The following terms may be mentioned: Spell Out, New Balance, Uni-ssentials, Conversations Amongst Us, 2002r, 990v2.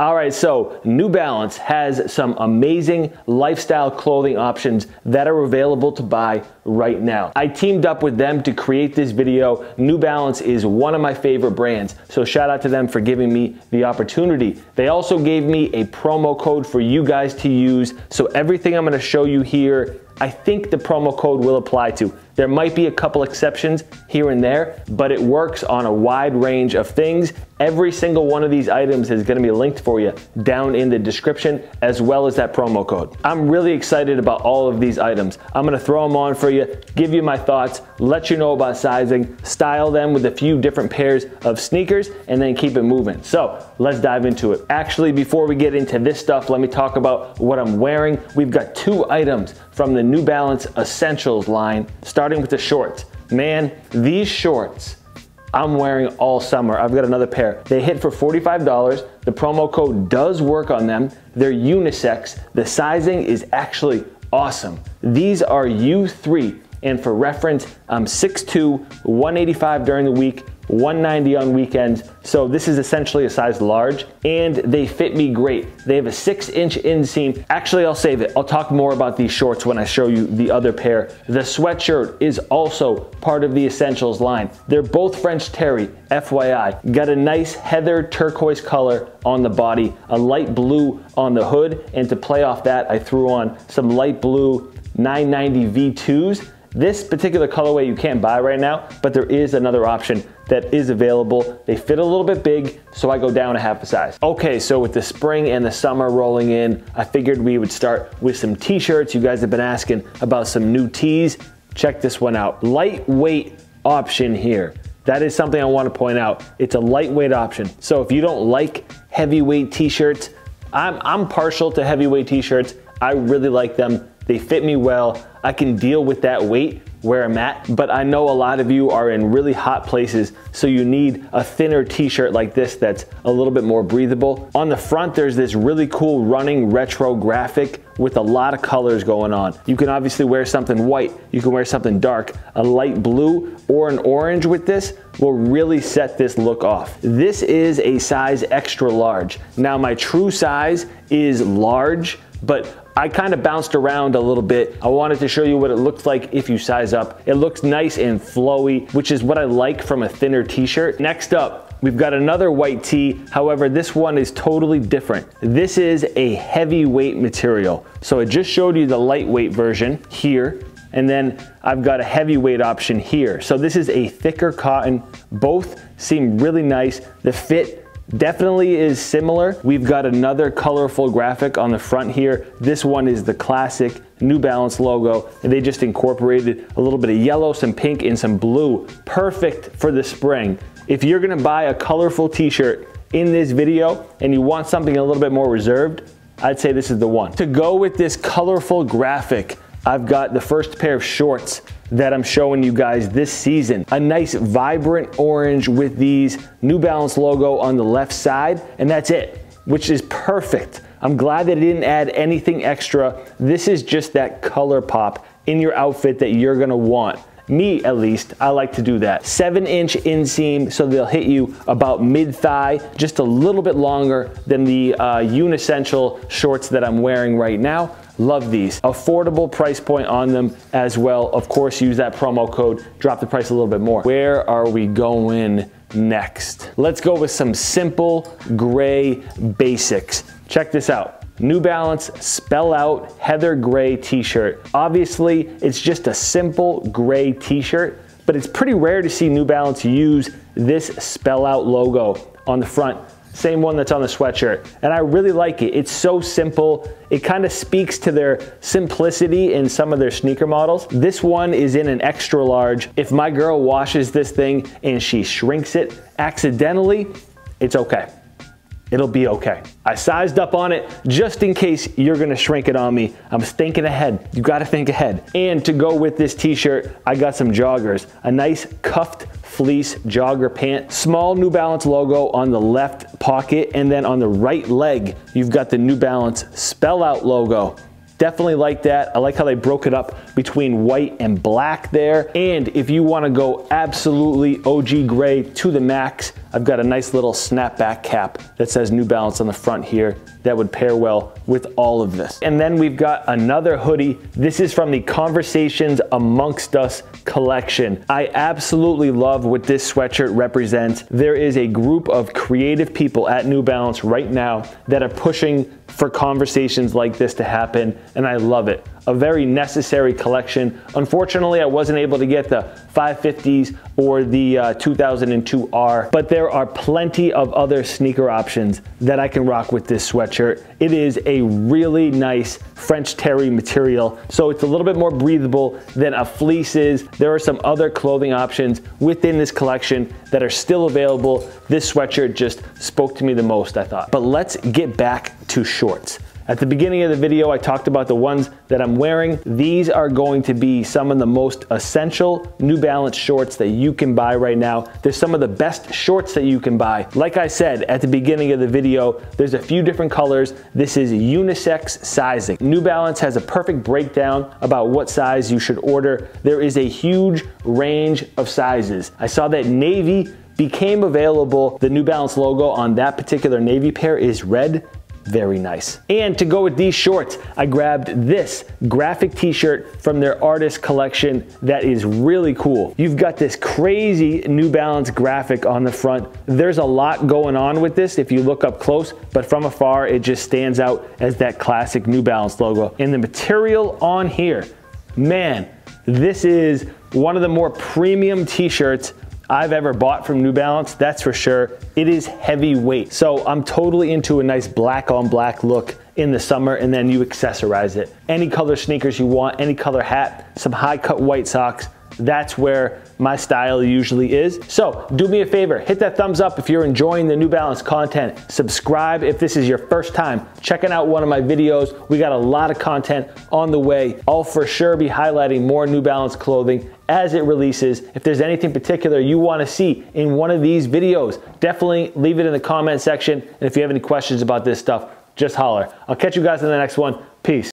All right, so New Balance has some amazing lifestyle clothing options that are available to buy right now. I teamed up with them to create this video. New Balance is one of my favorite brands, so shout out to them for giving me the opportunity. They also gave me a promo code for you guys to use, so everything I'm gonna show you here, I think the promo code will apply to. There might be a couple exceptions here and there, but it works on a wide range of things. Every single one of these items is gonna be linked for you down in the description, as well as that promo code. I'm really excited about all of these items. I'm gonna throw them on for you, give you my thoughts, let you know about sizing, style them with a few different pairs of sneakers, and then keep it moving. So let's dive into it. Actually, before we get into this stuff, let me talk about what I'm wearing. We've got two items from the New Balance Essentials line, starting with the shorts. Man, these shorts I'm wearing all summer. I've got another pair. They hit for $45. The promo code does work on them. They're unisex. The sizing is actually awesome. These are U3, and for reference, I'm 6'2", 185 during the week, 190 on weekends, so this is essentially a size large, and they fit me great. They have a 6-inch inseam. Actually, I'll save it. I'll talk more about these shorts when I show you the other pair. The sweatshirt is also part of the Essentials line. They're both French Terry, FYI. Got a nice heather turquoise color on the body, a light blue on the hood, and to play off that, I threw on some light blue 990v2s. This particular colorway you can't buy right now, but there is another option that is available. They fit a little bit big, so I go down a half a size. Okay, so with the spring and the summer rolling in, I figured we would start with some t-shirts. You guys have been asking about some new tees. Check this one out. Lightweight option here. That is something I want to point out. It's a lightweight option. So if you don't like heavyweight t-shirts, I'm partial to heavyweight t-shirts. I really like them. They fit me well. I can deal with that weight where I'm at, but I know a lot of you are in really hot places, so you need a thinner t-shirt like this that's a little bit more breathable. On the front, there's this really cool running retro graphic with a lot of colors going on. You can obviously wear something white, you can wear something dark. A light blue or an orange with this will really set this look off. This is a size extra large. Now, my true size is large, but I kind of bounced around a little bit. I wanted to show you what it looks like if you size up. It looks nice and flowy, which is what I like from a thinner t-shirt. Next up, we've got another white tee. However, this one is totally different. This is a heavyweight material. So I just showed you the lightweight version here, and then I've got a heavyweight option here. So this is a thicker cotton. Both seem really nice. The fit definitely is similar. We've got another colorful graphic on the front here. This one is the classic New Balance logo, and they just incorporated a little bit of yellow, some pink, and some blue. Perfect for the spring. If you're gonna buy a colorful t-shirt in this video and you want something a little bit more reserved, I'd say this is the one. To go with this colorful graphic, I've got the first pair of shorts that I'm showing you guys this season. A nice vibrant orange with these New Balance logo on the left side, and that's it, which is perfect. I'm glad that it didn't add anything extra. This is just that color pop in your outfit that you're gonna want. Me, at least, I like to do that. 7-inch inseam, so they'll hit you about mid-thigh, just a little bit longer than the Uni-ssential shorts that I'm wearing right now. Love these. Affordable price point on them as well. Of course, use that promo code, drop the price a little bit more. Where are we going next? Let's go with some simple gray basics. Check this out. New Balance Spell Out Heather Gray t-shirt. Obviously, it's just a simple gray t-shirt, but it's pretty rare to see New Balance use this Spell Out logo on the front. Same one that's on the sweatshirt, and I really like it. It's so simple. It kind of speaks to their simplicity in some of their sneaker models. This one is in an extra large. If my girl washes this thing and she shrinks it accidentally, it's okay. It'll be okay. I sized up on it just in case you're gonna shrink it on me. I'm thinking ahead. You gotta think ahead. And to go with this t-shirt, I got some joggers. A nice cuffed fleece jogger pant. Small New Balance logo on the left pocket, and then on the right leg, you've got the New Balance Spell Out logo. Definitely like that. I like how they broke it up between white and black there. And if you wanna go absolutely OG gray to the max, I've got a nice little snapback cap that says New Balance on the front here that would pair well with all of this. And then we've got another hoodie. This is from the Conversations Amongst Us collection. I absolutely love what this sweatshirt represents. There is a group of creative people at New Balance right now that are pushing for conversations like this to happen, and I love it. A very necessary collection. Unfortunately, I wasn't able to get the 550s or the 2002r, but there are plenty of other sneaker options that I can rock with this sweatshirt. It is a really nice French terry material, so it's a little bit more breathable than a fleece is. There are some other clothing options within this collection that are still available. This sweatshirt just spoke to me the most, I thought. But let's get back to shorts. At the beginning of the video, I talked about the ones that I'm wearing. These are going to be some of the most essential New Balance shorts that you can buy right now. They're some of the best shorts that you can buy. Like I said at the beginning of the video, there's a few different colors. This is unisex sizing. New Balance has a perfect breakdown about what size you should order. There is a huge range of sizes. I saw that navy became available. The New Balance logo on that particular navy pair is red. Very nice. And to go with these shorts, I grabbed this graphic t-shirt from their artist collection that is really cool. You've got this crazy New Balance graphic on the front. There's a lot going on with this if you look up close, but from afar it just stands out as that classic New Balance logo. And the material on here, man, this is one of the more premium t-shirts I've ever bought from New Balance, that's for sure. It is heavyweight. So I'm totally into a nice black on black look in the summer, and then you accessorize it. Any color sneakers you want, any color hat, some high cut white socks. That's where my style usually is. So do me a favor, hit that thumbs up if you're enjoying the New Balance content. Subscribe if this is your first time checking out one of my videos. We got a lot of content on the way. I'll for sure be highlighting more New Balance clothing as it releases. If there's anything particular you want to see in one of these videos, definitely leave it in the comment section. And if you have any questions about this stuff, just holler. I'll catch you guys in the next one. Peace.